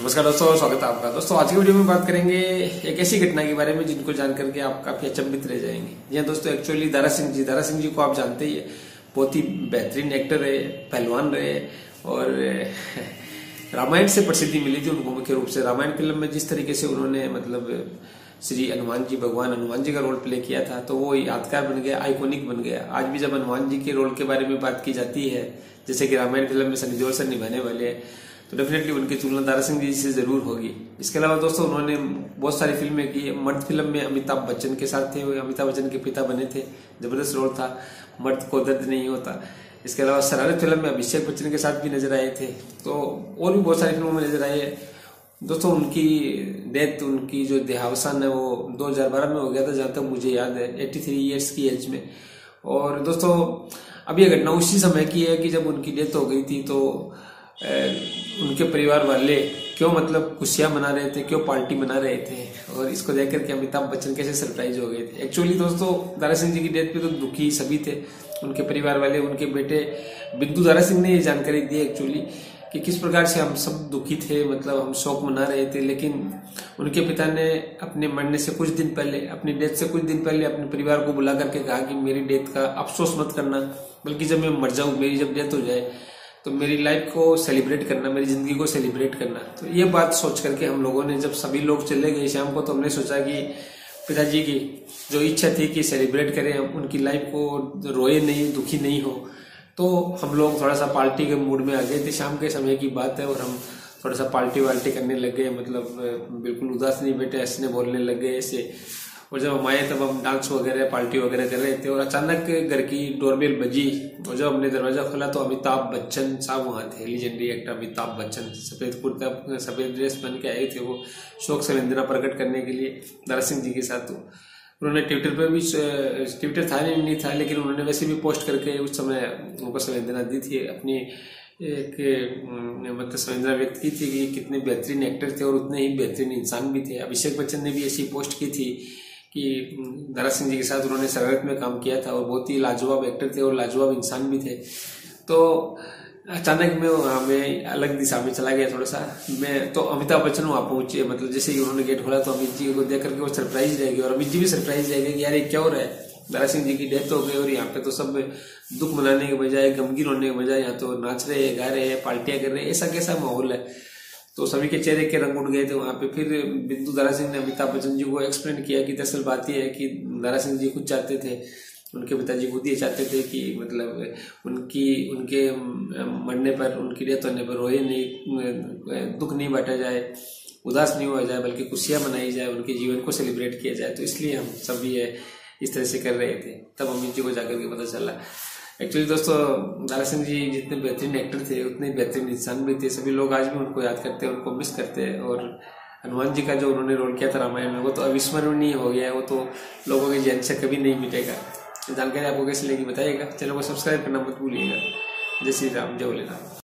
नमस्कार दोस्तों, स्वागत है आपका। दोस्तों आज की वीडियो में बात करेंगे एक ऐसी घटना के बारे में जिनको जान करके आप काफी अचंभित रह जाएंगे। जी दोस्तों, एक्चुअली दारा सिंह जी को आप जानते ही है, बहुत ही बेहतरीन एक्टर है, पहलवान रहे और रामायण से प्रसिद्धि मिली थी उनको। मुख्य रूप से रामायण फिल्म में जिस तरीके से उन्होंने मतलब श्री हनुमान जी, भगवान हनुमान जी का रोल प्ले किया था, तो वो यादगार बन गया, आइकॉनिक बन गया। आज भी जब हनुमान जी के रोल के बारे में बात की जाती है, जैसे कि रामायण फिल्म में सनी देओल सर निभाने वाले हैं, तो डेफिनेटली उनकी तुलना दारा सिंह जी से जरूर होगी। इसके अलावा दोस्तों उन्होंने बहुत सारी फिल्में की। मर्द फिल्म में अमिताभ बच्चन के साथ थे, वो अमिताभ बच्चन के पिता बने थे, जबरदस्त रोल था, मर्द को दर्द नहीं होता। इसके अलावा शरारत फिल्म में अभिषेक बच्चन के साथ भी नजर आए थे, तो और भी बहुत सारी फिल्मों में नजर आए। दोस्तों उनकी डेथ, उनकी जो देहावसान है वो 2012 में हो गया था, जहाँ तक मुझे याद है, 83 ईयर्स की एज में। और दोस्तों अब ये घटना उसी समय की है कि जब उनकी डेथ हो गई थी, तो उनके परिवार वाले क्यों मतलब खुशियां मना रहे थे, क्यों पार्टी मना रहे थे, और इसको देख करके अमिताभ बच्चन कैसे सरप्राइज हो गए थे। एक्चुअली दोस्तों दारा सिंह जी की डेथ पे तो दुखी सभी थे, उनके परिवार वाले, उनके बेटे बिंदु दारा सिंह ने ये जानकारी दी एक्चुअली कि किस प्रकार से हम सब दुखी थे, मतलब हम शोक मना रहे थे। लेकिन उनके पिता ने अपने मरने से कुछ दिन पहले, अपनी डेथ से कुछ दिन पहले अपने परिवार को बुला करके कहा कि मेरी डेथ का अफसोस मत करना, बल्कि जब मैं मर जाऊँ, मेरी जब डेथ हो जाए तो मेरी लाइफ को सेलिब्रेट करना, मेरी जिंदगी को सेलिब्रेट करना। तो ये बात सोच करके हम लोगों ने, जब सभी लोग चले गए शाम को, तो हमने सोचा कि पिताजी की जो इच्छा थी कि सेलिब्रेट करें हम उनकी लाइफ को, रोए नहीं, दुखी नहीं हो, तो हम लोग थोड़ा सा पार्टी के मूड में आ गए थे। शाम के समय की बात है और हम थोड़ा सा पार्टी करने लग गए, मतलब बिल्कुल उदास नहीं बैठे, हंसने बोलने लग गए ऐसे। और जब हम आए तब हम डांस वगैरह, पार्टी वगैरह कर रहे थे, और अचानक घर की डोरबेल बजी और जब हमने दरवाजा खोला तो अमिताभ बच्चन साहब वहाँ थे, लीजेंडरी एक्टर अमिताभ बच्चन। सफेद कुर्ता, सफेद ड्रेस पहन के आए थे वो शोक संवेदना प्रकट करने के लिए दारा सिंह जी के साथ। उन्होंने ट्विटर पर भी, ट्विटर था नहीं था, लेकिन उन्होंने वैसे भी पोस्ट करके उस समय उनको संवेदना दी थी, अपनी एक मतलब संवेदना व्यक्त की थी कि कितने बेहतरीन एक्टर थे और उतने ही बेहतरीन इंसान भी थे। अभिषेक बच्चन ने भी ऐसी पोस्ट की थी कि दारा सिंह जी के साथ उन्होंने शरारत में काम किया था और बहुत ही लाजवाब एक्टर थे और लाजवाब इंसान भी थे। तो अचानक में हमें अलग दिशा में चला गया थोड़ा सा। मैं तो अमिताभ बच्चन वहाँ पहुँचे, मतलब जैसे ही उन्होंने गेट खोला तो अमित जी को देख करके वो सरप्राइज रहेगी और अमित जी भी सरप्राइज रहेगा कि यार ये क्या हो रहा है, दारा सिंह जी की डेथ हो गई और यहाँ पे तो सब दुख मनाने के बजाय, गमगीन होने के बजाय यहाँ तो नाच रहे हैं, गा रहे हैं, पार्टियाँ कर रहे हैं, ऐसा कैसा माहौल है। तो सभी के चेहरे के रंग उड़ गए थे वहाँ पे। फिर बिंदु दारा सिंह ने अमिताभ बच्चन जी को एक्सप्लेन किया कि दरअसल बात यह है कि दारा सिंह जी खुद चाहते थे, उनके पिताजी खुद ये चाहते थे कि मतलब उनके मरने पर, उनकी डेथ होने पर रोए नहीं, दुख नहीं बांटा जाए, उदास नहीं हुआ जाए, बल्कि खुशियाँ मनाई जाए, उनके जीवन को सेलिब्रेट किया जाए। तो इसलिए हम सब ये इस तरह से कर रहे थे। तब अमित जी को जाकर के पता चला। एक्चुअली दोस्तों दारा सिंह जी जितने बेहतरीन एक्टर थे उतने बेहतरीन इंसान भी थे। सभी लोग आज भी उनको याद करते हैं, उनको मिस करते हैं। और हनुमान जी का जो उन्होंने रोल किया था रामायण में, वो तो अविस्मरणीय हो गया है, वो तो लोगों के जहन से कभी नहीं मिटेगा। जानकारी आपको कैसी लगी बताइएगा, चैनल को सब्सक्राइब करना मत भूलिएगा। जय श्री राम, जय भोलेनाथ।